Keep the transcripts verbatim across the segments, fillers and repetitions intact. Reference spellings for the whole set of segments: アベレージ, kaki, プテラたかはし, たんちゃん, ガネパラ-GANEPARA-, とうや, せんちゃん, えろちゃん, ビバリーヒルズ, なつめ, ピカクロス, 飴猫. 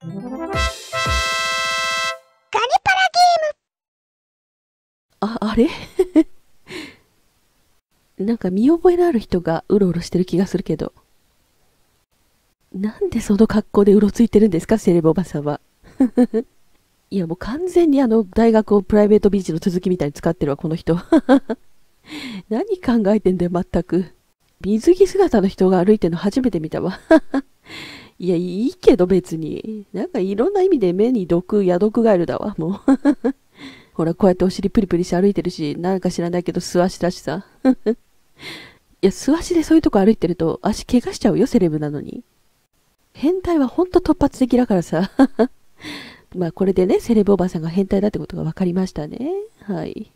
ガニパラゲーム。あ、あれなんか見覚えのある人がうろうろしてる気がするけど。なんでその格好でうろついてるんですか、セレブおばさんは。いやもう完全にあの大学をプライベートビーチの続きみたいに使ってるわ、この人。何考えてんだよ、全く。水着姿の人が歩いてるの初めて見たわ。いや、いいけど別に。なんかいろんな意味で目に毒、ヤドクガエルだわ、もう。ほら、こうやってお尻プリプリして歩いてるし、なんか知らないけど素足だしさ。いや、素足でそういうとこ歩いてると足怪我しちゃうよ、セレブなのに。変態はほんと突発的だからさ。まあこれでね、セレブおばさんが変態だってことが分かりましたね。はい。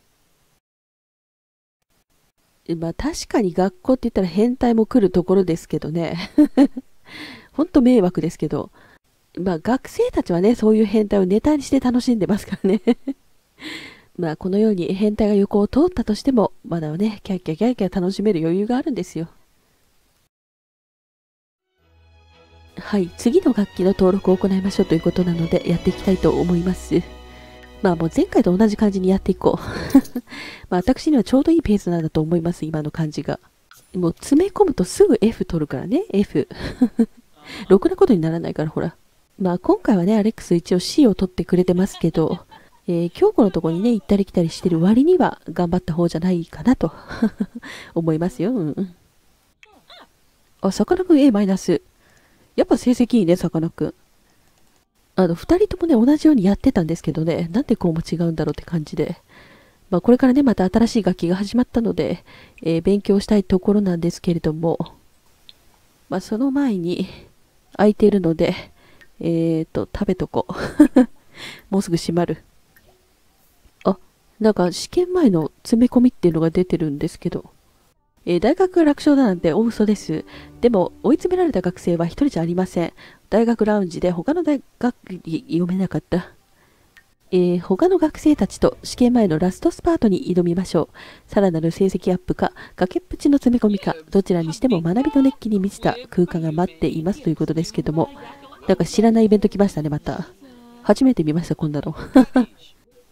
まあ確かに学校って言ったら変態も来るところですけどね。ほんと迷惑ですけど。まあ学生たちはね、そういう変態をネタにして楽しんでますからね。まあこのように変態が横を通ったとしても、まだね、キャッキャキャッキャ楽しめる余裕があるんですよ。はい、次の楽器の登録を行いましょうということなのでやっていきたいと思います。まあもう前回と同じ感じにやっていこう。まあ私にはちょうどいいペースなんだと思います、今の感じが。もう詰め込むとすぐ F 取るからね、F。ろくなことにならないから、ほら。まあ今回はね、アレックス一応 C を取ってくれてますけど、えー、京子のとこにね、行ったり来たりしてる割には頑張った方じゃないかなと思いますよ。うん、あ、さかなクン A マイナス。やっぱ成績いいね、さかなクン。あの、二人ともね、同じようにやってたんですけどね、なんでこうも違うんだろうって感じで。まあ、これからね、また新しい楽器が始まったので、えー、勉強したいところなんですけれども、まあ、その前に、空いているので、えーと、食べとこう。もうすぐ閉まる。あ、なんか試験前の詰め込みっていうのが出てるんですけど、えー、大学が楽勝だなんて大嘘です。でも、追い詰められた学生は一人じゃありません。大学ラウンジで他の大学、読めなかった。えー、他の学生たちと試験前のラストスパートに挑みましょう。さらなる成績アップか、崖っぷちの詰め込みか、どちらにしても学びの熱気に満ちた空間が待っていますということですけども、なんか知らないイベント来ましたね、また。初めて見ました、こんなの。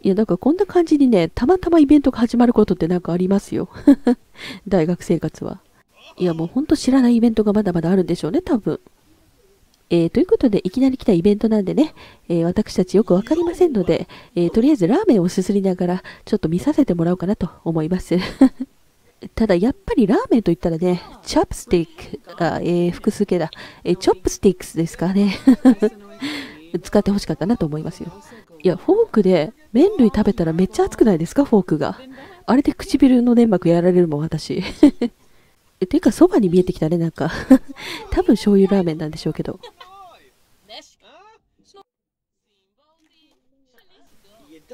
いや、なんかこんな感じにね、たまたまイベントが始まることってなんかありますよ。大学生活は。いや、もうほんと知らないイベントがまだまだあるんでしょうね、多分。えー、ということで、いきなり来たイベントなんでね、えー、私たちよくわかりませんので、えー、とりあえずラーメンをすすりながら、ちょっと見させてもらおうかなと思います。ただ、やっぱりラーメンといったらね、チョップスティック、あ、えー、複数形だ。えー、チョップスティックスですかね。使ってほしかったなと思いますよ。いや、フォークで麺類食べたらめっちゃ熱くないですか、フォークが。あれで唇の粘膜やられるもん、私。ていうか、そばに見えてきたね、なんか。多分醤油ラーメンなんでしょうけど。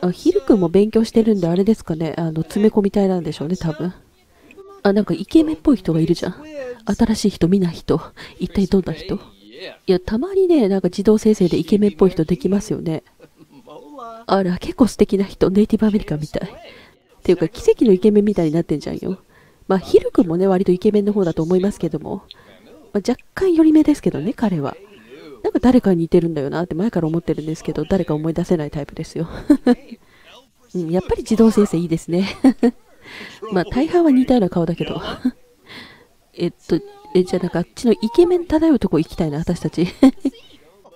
あ、ヒル君も勉強してるんで、あれですかね、あの、詰め込みたいなんでしょうね、多分。あ、なんかイケメンっぽい人がいるじゃん。新しい人、見ない人。一体どんな人？いや、たまにね、なんか自動生成でイケメンっぽい人できますよね。あら、結構素敵な人、ネイティブアメリカンみたい。っていうか、奇跡のイケメンみたいになってんじゃんよ。まあ、ヒル君もね、割とイケメンの方だと思いますけども、まあ、若干寄り目ですけどね、彼は。なんか誰かに似てるんだよなって前から思ってるんですけど、誰か思い出せないタイプですよ。うん、やっぱり自動生成いいですね。まあ、大半は似たような顔だけど。えっと、え、じゃあなんかあっちのイケメン漂うとこ行きたいな、私たち。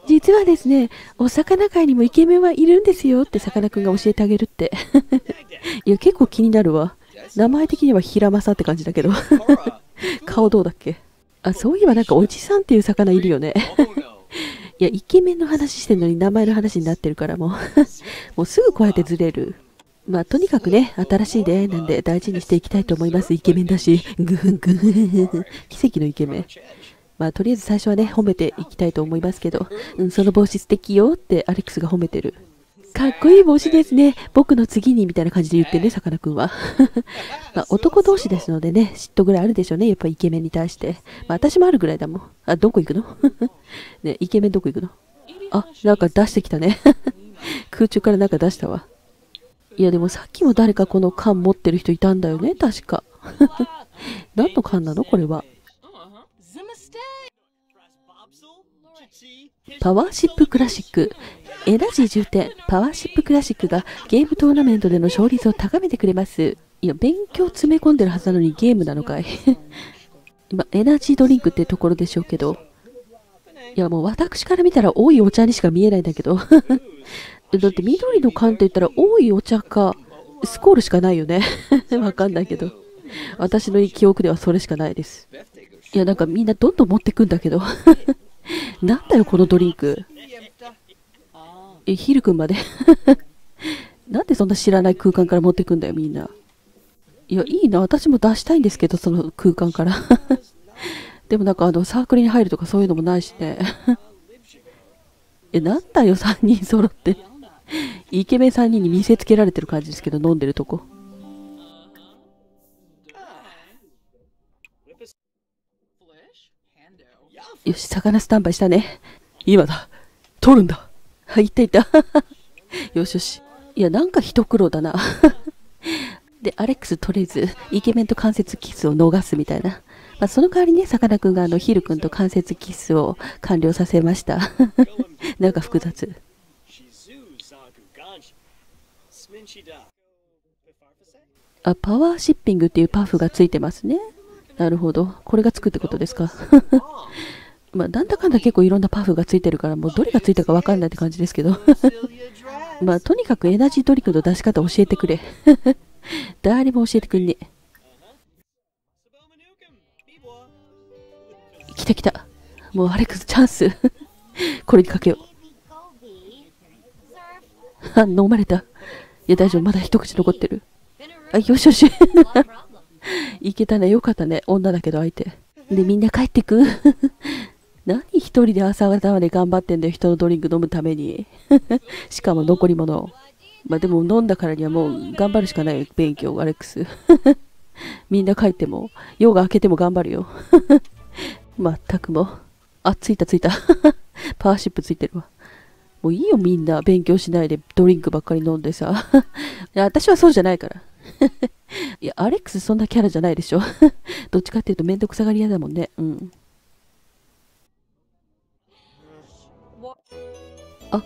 実はですね、お魚界にもイケメンはいるんですよってさかなクンが教えてあげるって。いや、結構気になるわ。名前的にはヒラマサって感じだけど。顔どうだっけ？あ、そういえばなんかおじさんっていう魚いるよね。いや、イケメンの話してるのに名前の話になってるからもう。もうすぐこうやってずれる。まあ、とにかくね、新しい出会いなんで大事にしていきたいと思います。イケメンだし。ぐふんぐふん。奇跡のイケメン。まあ、とりあえず最初はね、褒めていきたいと思いますけど、うん、その帽子素敵よってアレックスが褒めてる。かっこいい帽子ですね。僕の次にみたいな感じで言ってね、さかなクンは。まあ、男同士ですのでね、嫉妬ぐらいあるでしょうね。やっぱイケメンに対して。まあ、私もあるぐらいだもん。あ、どこ行くのね、イケメンどこ行くの？あ、なんか出してきたね。空中からなんか出したわ。いや、でもさっきも誰かこの缶持ってる人いたんだよね、確か。何の缶なのこれは。パワーシップクラシック。エナジー充填、パワーシップクラシックがゲームトーナメントでの勝率を高めてくれます。いや、勉強詰め込んでるはずなのにゲームなのかい。今、エナジードリンクってところでしょうけど。いや、もう私から見たら多いお茶にしか見えないんだけど。だって緑の缶って言ったら多いお茶か、スコールしかないよね。わかんないけど。私の記憶ではそれしかないです。いや、なんかみんなどんどん持ってくんだけど。なんだよ、このドリンク。え、ヒル君まで。なんでそんな知らない空間から持ってくんだよ、みんな。いや、いいな。私も出したいんですけど、その空間から。でもなんかあの、サークルに入るとかそういうのもないしね。え、なんだよ、さんにん揃って。イケメンさんにんに見せつけられてる感じですけど、飲んでるとこ。よし、魚スタンバイしたね。今だ。取るんだ。はい、いったいった。よしよし。いや、なんか一苦労だな。で、アレックス取れず、イケメンと関節キスを逃すみたいな。まあ、その代わりね、さかなクンがあの、ヒル君と関節キスを完了させました。なんか複雑。あ、パワーシッピングっていうパフがついてますね。なるほど。これがつくってことですか。まあ、なんだかんだ結構いろんなパフがついてるから、もうどれがついたかわかんないって感じですけど。まあ、とにかくエナジードリンクの出し方教えてくれ。誰も教えてくんねえ。来た来た。もうアレックスチャンス。これにかけよう。あ、飲まれた。いや、大丈夫。まだ一口残ってる。あ、よしよし。いけたね。よかったね。女だけど相手。で、みんな帰ってく。何一人で朝方まで頑張ってんだよ。人のドリンク飲むために。しかも残り物。まあでも飲んだからにはもう頑張るしかないよ。勉強、アレックス。みんな帰っても、夜が明けても頑張るよ。まったくも。あ、ついたついた。パワーシップついてるわ。もういいよみんな。勉強しないでドリンクばっかり飲んでさ。いや、私はそうじゃないから。いや、アレックスそんなキャラじゃないでしょ。どっちかっていうとめんどくさがり屋だもんね。うん。あ、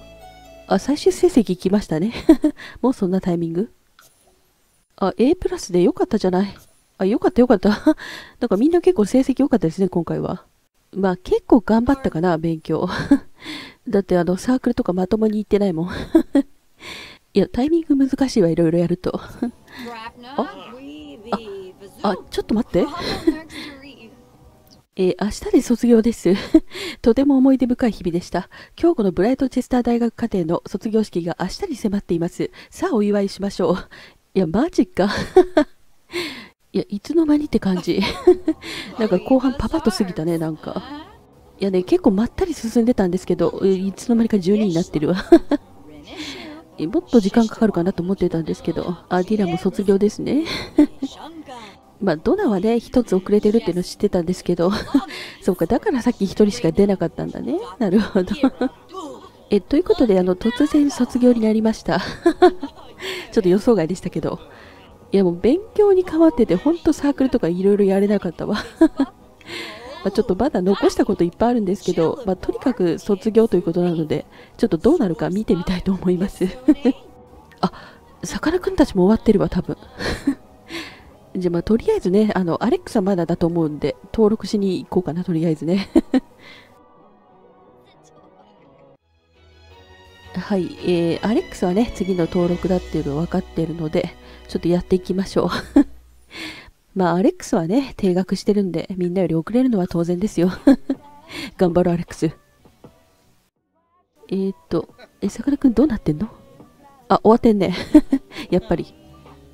あ、最終成績来ましたね。もうそんなタイミング？あ、A プラスでよかったじゃない。あ、よかったよかった。なんかみんな結構成績良かったですね、今回は。まあ結構頑張ったかな、勉強。だってあの、サークルとかまともに行ってないもん。いや、タイミング難しいわ、いろいろやると。あ、あ、あ、ちょっと待って。えー、明日で卒業です。とても思い出深い日々でした。今日このブライトチェスター大学課程の卒業式が明日に迫っています。さあお祝いしましょう。いや、マジか。いや、いつの間にって感じ。なんか後半パパッと過ぎたね、なんか。いやね、結構まったり進んでたんですけど、いつの間にかじゅうにになってるわ。もっと時間かかるかなと思ってたんですけど、あ、ディラも卒業ですね。まあ、ドナはね、一つ遅れてるっていうの知ってたんですけど、そうか、だからさっき一人しか出なかったんだね。なるほど。え、ということで、あの、突然卒業になりました。ちょっと予想外でしたけど。いやもう勉強に変わってて、ほんとサークルとかいろいろやれなかったわ。まちょっとまだ残したこといっぱいあるんですけど、まあ、とにかく卒業ということなので、ちょっとどうなるか見てみたいと思います。あ、さかなクンたちも終わってるわ、多分。じゃあまあとりあえずね、あの、アレックスはまだだと思うんで、登録しに行こうかな、とりあえずね。はい、えー、アレックスはね、次の登録だっていうの分かってるので、ちょっとやっていきましょう。まあ、アレックスはね、定額してるんで、みんなより遅れるのは当然ですよ。頑張ろう、アレックス。えーっと、え、さかなクンどうなってんの？あ、終わってんね。やっぱり。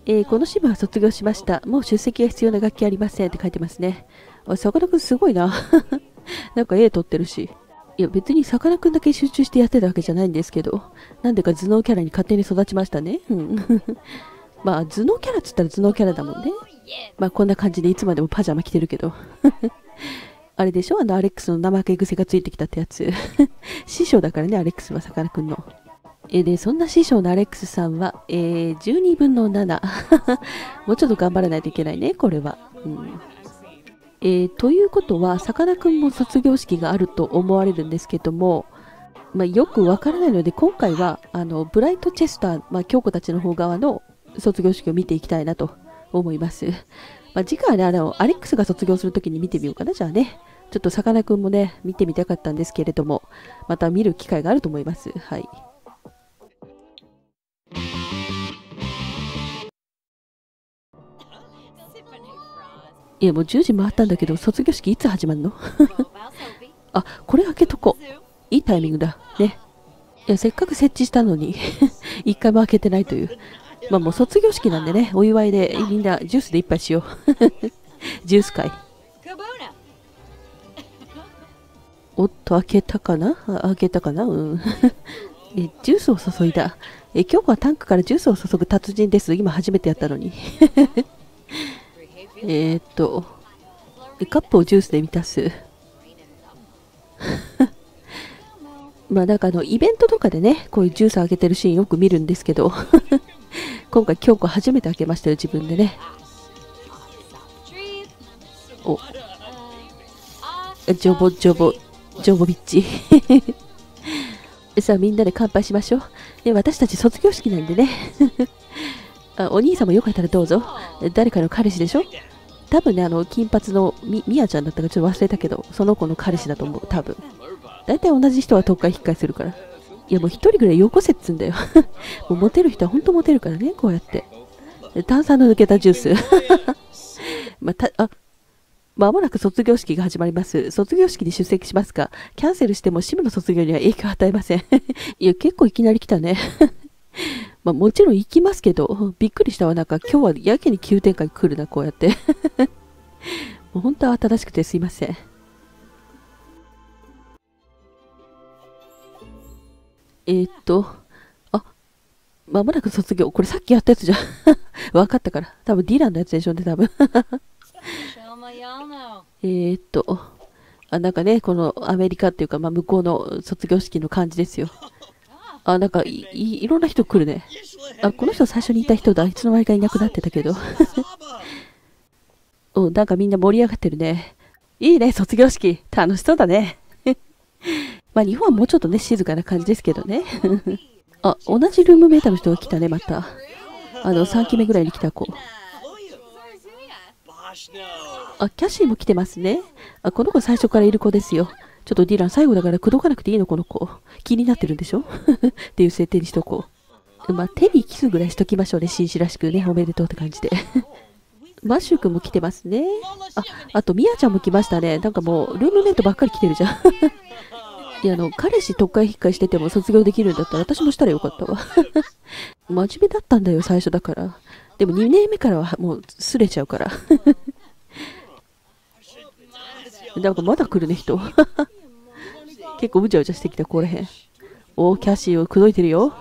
えー、このシムは卒業しました。もう出席が必要な楽器ありませんって書いてますね。あ、さかなクンすごいな。なんか A 取ってるし。いや、別にさかなクンだけ集中してやってたわけじゃないんですけど、なんでか頭脳キャラに勝手に育ちましたね。うん。まあ、頭脳キャラっつったら頭脳キャラだもんね。まあ、こんな感じでいつまでもパジャマ着てるけど。あれでしょ、あの、アレックスの怠け癖がついてきたってやつ。師匠だからね、アレックスはさかなクンの。え、で、そんな師匠のアレックスさんは、えー、じゅうにぶんのなな。もうちょっと頑張らないといけないね、これは。うん、えー、ということは、さかなクンも卒業式があると思われるんですけども、まあ、よくわからないので、今回はあのブライトチェスター、まあ、京子たちの方側の卒業式を見ていきたいなと思います。まあ、次回はね、あのアレックスが卒業するときに見てみようかな。じゃあね、ちょっとさかなクンもね、見てみたかったんですけれども、また見る機会があると思います。はい。いや、もうじゅうじ回ったんだけど、卒業式いつ始まるのあ、これ開けとこう。いいタイミングだ。ね。いや、せっかく設置したのに、一回も開けてないという。まあもう卒業式なんでね、お祝いでみんなジュースで一杯しよう。ジュース会。おっと、開けたかな開けたかなうんえ。ジュースを注いだ。え、京子はタンクからジュースを注ぐ達人です。今初めてやったのに。えっと、カップをジュースで満たす。まあなんかあのイベントとかでね、こういうジュースあげてるシーンよく見るんですけど今回京子初めて開けましたよ、自分でね。おジョボジョボジョボビッチさあみんなで乾杯しましょう。で私たち卒業式なんでねあお兄さんもよかったらどうぞ。誰かの彼氏でしょ多分ね、あの金髪のみミヤちゃんだったかちょっと忘れたけど、その子の彼氏だと思う多分。大体同じ人はとおか引っかえするから。いやもう一人ぐらいよこせっつんだよもうモテる人は本当モテるからね、こうやって。炭酸の抜けたジュース、まあたあ。間もなく卒業式が始まります。卒業式に出席しますか？キャンセルしてもシムの卒業には影響を与えません。いや結構いきなり来たね。まあもちろん行きますけど、びっくりしたわ。なんか今日はやけに急展開来るな、こうやって。もう本当は慌ただしくてすいません。えっと、あ、まもなく卒業。これさっきやったやつじゃん。わかったから。多分ディランのやつでしょうね、多分。えっと、あ、なんかね、このアメリカっていうか、まあ、向こうの卒業式の感じですよ。あ、なんかい、い、いろんな人来るね。あ、この人最初にいた人だ。いつの間にかいなくなってたけど。うん、なんかみんな盛り上がってるね。いいね、卒業式。楽しそうだね。まあ日本はもうちょっとね、静かな感じですけどね。あ、同じルームメーターの人が来たね、また。あの、さんきめぐらいに来た子。あ、キャシーも来てますね。あ、この子最初からいる子ですよ。ちょっとディラン、最後だから口説かなくていいの、この子。気になってるんでしょっていう設定にしとこう。まあ、手にキスぐらいしときましょうね、紳士らしくね、おめでとうって感じで。マッシュ君も来てますね。あ、あとミヤちゃんも来ましたね。なんかもう、ルームメイトばっかり来てるじゃん。いや、あの、彼氏とっかえ引っかえしてても卒業できるんだったら私もしたらよかったわ。真面目だったんだよ、最初だから。でもにねんめからはもう、すれちゃうから。なんかまだ来るね、人。結構うじゃうじゃしてきた、これへん。おー、キャシーを口説いてるよ。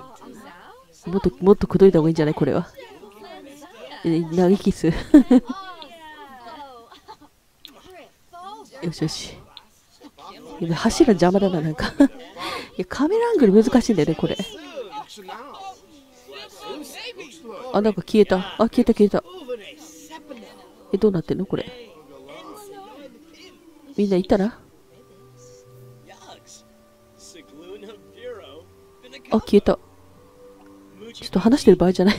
もっと、もっと口説いた方がいいんじゃない、これは。投げキス。よしよし。柱邪魔だな、なんか。いや、カメラアングル難しいんだよね、これ。あ、なんか消えた。あ、消えた消えた。え、どうなってんのこれ。みんないたらあ、消えた。ちょっと話してる場合じゃない。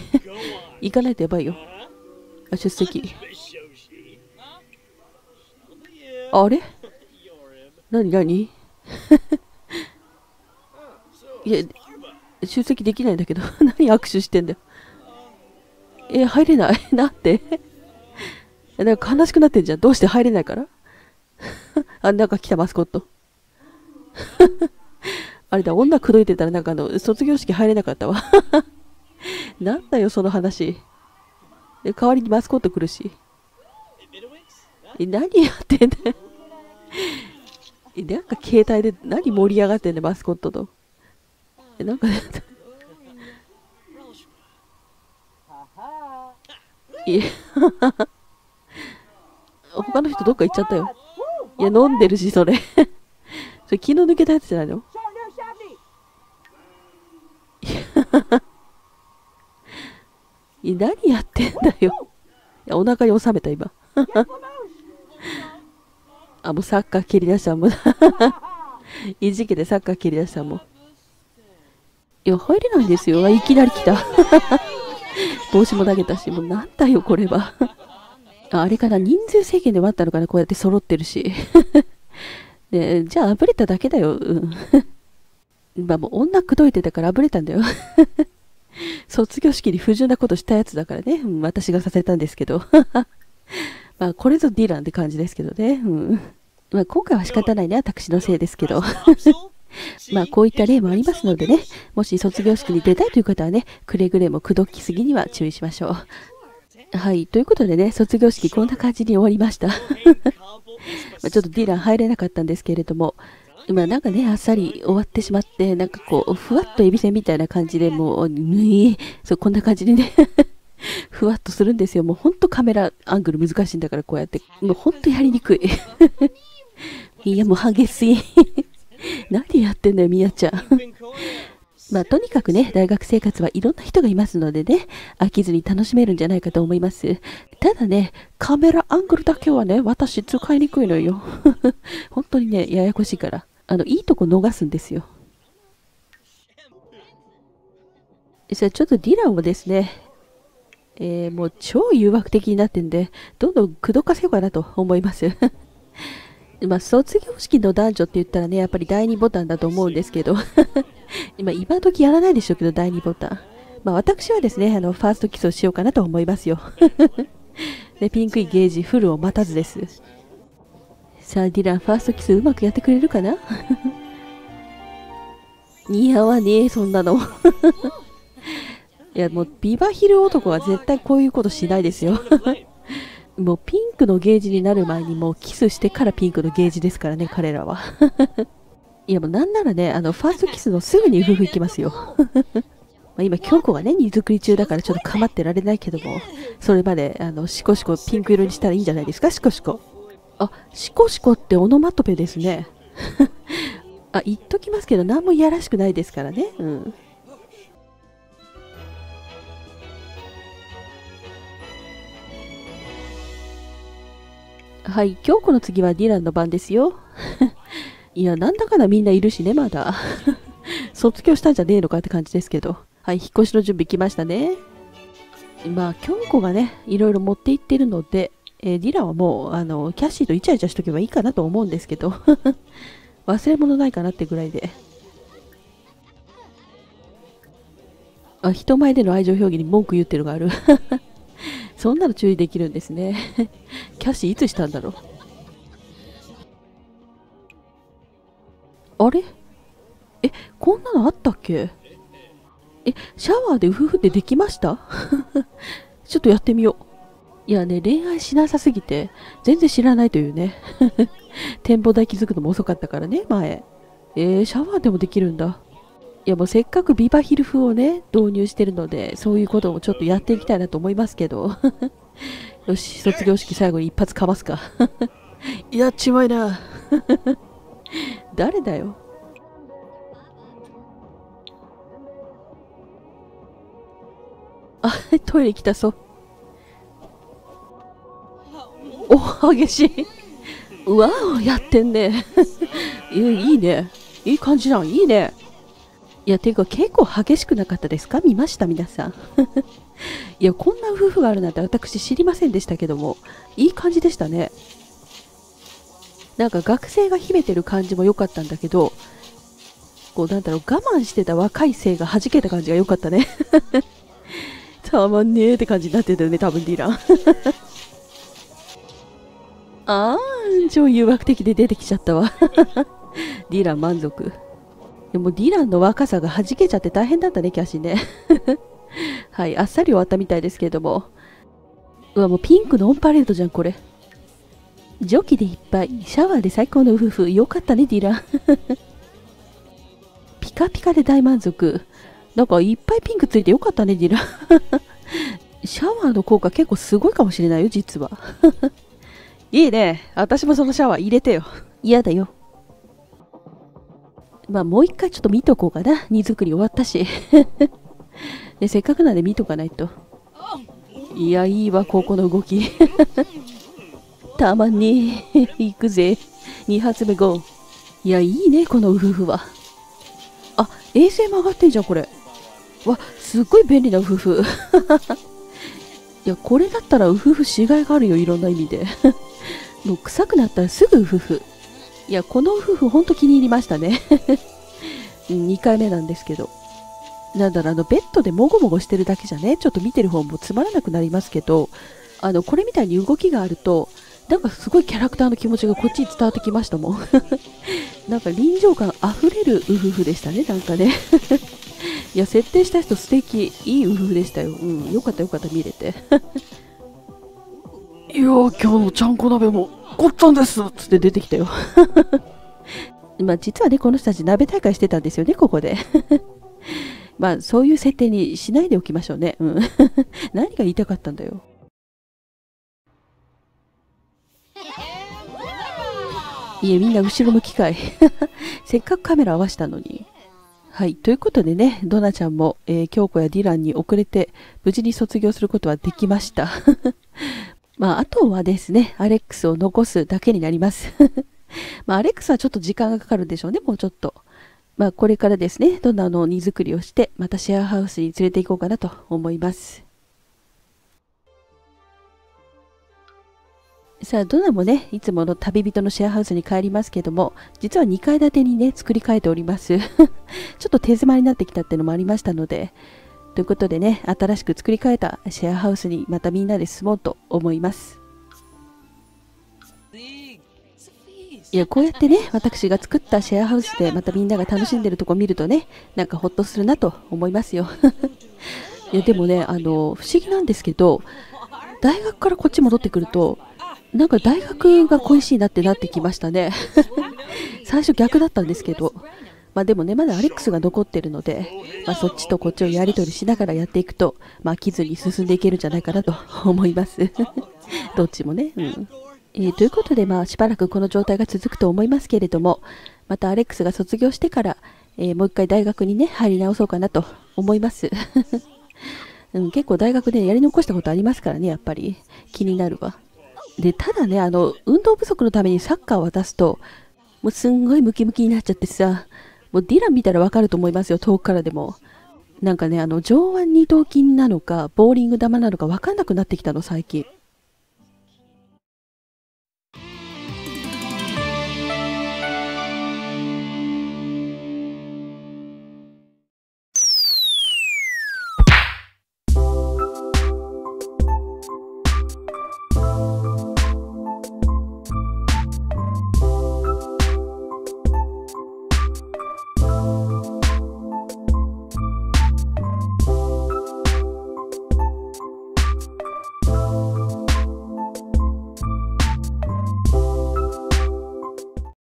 行かないとやばいよ。あ、出席。あれなになにいや、出席できないんだけど。何握手してんだよ。え、入れないなって。なんか悲しくなってんじゃん。どうして入れないからあ、なんか来たマスコット。あれだ、女口説いてたらなんかあの、卒業式入れなかったわ。なんだよ、その話。代わりにマスコット来るし。え、何やってんだよ。なんか携帯で何盛り上がってんねマスコットと。え、なんか。いや、他の人どっか行っちゃったよ。いや、飲んでるし、それ。それ昨日抜けたやつじゃないのいや、何やってんだよ。いや、お腹に収めた、今。あ、もうサッカー蹴り出したもん。いじけてサッカー蹴り出したもん。いや、入れないですよ。いきなり来た。帽子も投げたし、もうなんだよ、これは。あれかな、人数制限で割ったのかな、こうやって揃ってるし。で、じゃあ、あぶれただけだよ。うん。まあ、もう女くどいてたからあぶれたんだよ。卒業式に不純なことしたやつだからね。うん、私がさせたんですけど。まあ、これぞディランって感じですけどね。うん。まあ、今回は仕方ないね。私のせいですけど。まあ、こういった例もありますのでね。もし卒業式に出たいという方はね、くれぐれも口説きすぎには注意しましょう。はい。ということでね、卒業式こんな感じに終わりました。まあちょっとディラン入れなかったんですけれども、まあなんかね、あっさり終わってしまって、なんかこう、ふわっとエビせんみたいな感じでもう、ぬい、そう、こんな感じでね。ふわっとするんですよ。もうほんとカメラアングル難しいんだから、こうやって。もうほんとやりにくい。いや、もう激しい。何やってんだよ、みやちゃん。まあ、とにかくね、大学生活はいろんな人がいますのでね、飽きずに楽しめるんじゃないかと思います。ただね、カメラアングルだけはね、私使いにくいのよ。本当にね、ややこしいから。あの、いいとこ逃すんですよ。じゃあ、ちょっとディランをですね、えー、もう超誘惑的になってんで、どんどん口説かせようかなと思います。まあ、卒業式の男女って言ったらね、やっぱりだいにボタンだと思うんですけど、今、今時やらないでしょうけど、だいにボタン。まあ、私はですね、あの、ファーストキスをしようかなと思いますよ。で、ピンクいゲージ、フルを待たずです。さあ、ディラン、ファーストキスうまくやってくれるかな。似合わねえ、そんなの。いや、もう、ビバヒル男は絶対こういうことしないですよ。もうピンクのゲージになる前にもうキスしてからピンクのゲージですからね、彼らは。いや、もうなんならね、あの、ファーストキスのすぐに夫婦行きますよ。まあ今、京子がね、荷造り中だからちょっと構ってられないけども、それまで、あの、シコシコピンク色にしたらいいんじゃないですか、シコシコ。あ、シコシコってオノマトペですね。あ、言っときますけど、何もいやらしくないですからね。うん。はい、今日この次はディランの番ですよ。いや、なんだかなみんないるしね、まだ。卒業したんじゃねえのかって感じですけど。はい、引っ越しの準備来ましたね。まあ、京子がね、いろいろ持って行ってるので、えー、ディランはもう、あの、キャシーとイチャイチャしとけばいいかなと思うんですけど。忘れ物ないかなってぐらいで。あ、人前での愛情表現に文句言ってるのがある。そんなの注意できるんですね。キャシーいつしたんだろう。あれ、え、こんなのあったっけ。え、シャワーでウフフってできました。ちょっとやってみよう。いやね、恋愛しなさすぎて全然知らないというね。展望台気づくのも遅かったからね、前。えー、シャワーでもできるんだ。いや、もうせっかくビバヒル風をね、導入してるので、そういうこともちょっとやっていきたいなと思いますけど。よし、卒業式最後に一発かますか。やっちまいな。誰だよ。あ、トイレ来たぞ。お、激しい。うわお、やってんね。いや、いいね。いい感じじゃん。いいね。いや、ていうか結構激しくなかったですか？見ました皆さん。いや、こんな夫婦があるなんて私知りませんでしたけども、いい感じでしたね。なんか学生が秘めてる感じも良かったんだけど、こう、なんだろう、我慢してた若い性が弾けた感じが良かったね。たまんねえって感じになってたよね、多分ディラン。あー、超誘惑的で出てきちゃったわ。ディラン満足。でもディランの若さが弾けちゃって大変だったね、キャシーね。はい、あっさり終わったみたいですけれども。うわ、もうピンクのオンパレードじゃん、これ。蒸気でいっぱい、シャワーで最高の夫婦、よかったね、ディラン。ピカピカで大満足。なんかいっぱいピンクついてよかったね、ディラン。シャワーの効果結構すごいかもしれないよ、実は。いいね。私もそのシャワー入れてよ。嫌だよ。まあもう一回ちょっと見とこうかな。荷造り終わったし。で、せっかくなんで見とかないと。いや、いいわ、ここの動き。たまに、行くぜ。に発目ゴー。いや、いいね、この夫婦は。あ、衛星も上がってんじゃん、これ。わ、すっごい便利なウフフ。いや、これだったらウフフしがいがあるよ、いろんな意味で。もう臭くなったらすぐウフフ。いや、このウフフほんと気に入りましたね。にかいめなんですけど。なんだろう、あの、ベッドでもごもごしてるだけじゃね、ちょっと見てる方もつまらなくなりますけど、あの、これみたいに動きがあると、なんかすごいキャラクターの気持ちがこっちに伝わってきましたもん。なんか臨場感あふれるウフフでしたね、なんかね。いや、設定した人素敵。いいウフフでしたよ。うん、よかったよかった、見れて。いやー、今日のちゃんこ鍋もこっちゃんですっつって出てきたよ。まあ、実はね、この人たち鍋大会してたんですよね、ここで。まあ、そういう設定にしないでおきましょうね。うん。何が言いたかったんだよ。いえ、みんな後ろ向きかい。せっかくカメラ合わせたのに。はい。ということでね、ドナちゃんも、えー、京子やディランに遅れて、無事に卒業することはできました。まあ、あとはですね、アレックスを残すだけになります。まあ、アレックスはちょっと時間がかかるんでしょうね、もうちょっと。まあ、これからですね、ドナの荷造りをして、またシェアハウスに連れて行こうかなと思います。さあ、ドナもね、いつもの旅人のシェアハウスに帰りますけども、実はにかいだてにね、作り変えております。ちょっと手狭になってきたっていうのもありましたので、ということでね、新しく作り変えたシェアハウスにまたみんなで住もうと思います。いや、こうやってね、私が作ったシェアハウスでまたみんなが楽しんでるとこ見るとね、なんかほっとするなと思いますよ。いや、でもね、あの、不思議なんですけど、大学からこっち戻ってくると、なんか大学が恋しいなってなってきましたね。最初逆だったんですけど。まあでもね、まだアレックスが残ってるので、まあそっちとこっちをやりとりしながらやっていくと、まあ飽きずに進んでいけるんじゃないかなと思います。どっちもね。うん。えー、ということで、まあしばらくこの状態が続くと思いますけれども、またアレックスが卒業してから、えー、もう一回大学にね、入り直そうかなと思います。うん、結構大学でやり残したことありますからね、やっぱり。気になるわ。で、ただね、あの、運動不足のためにサッカーを渡すと、もうすんごいムキムキになっちゃってさ、もうディラン見たらわかると思いますよ、遠くからでも。なんかね、あの、上腕二頭筋なのか、ボーリング球なのかわかんなくなってきたの、最近。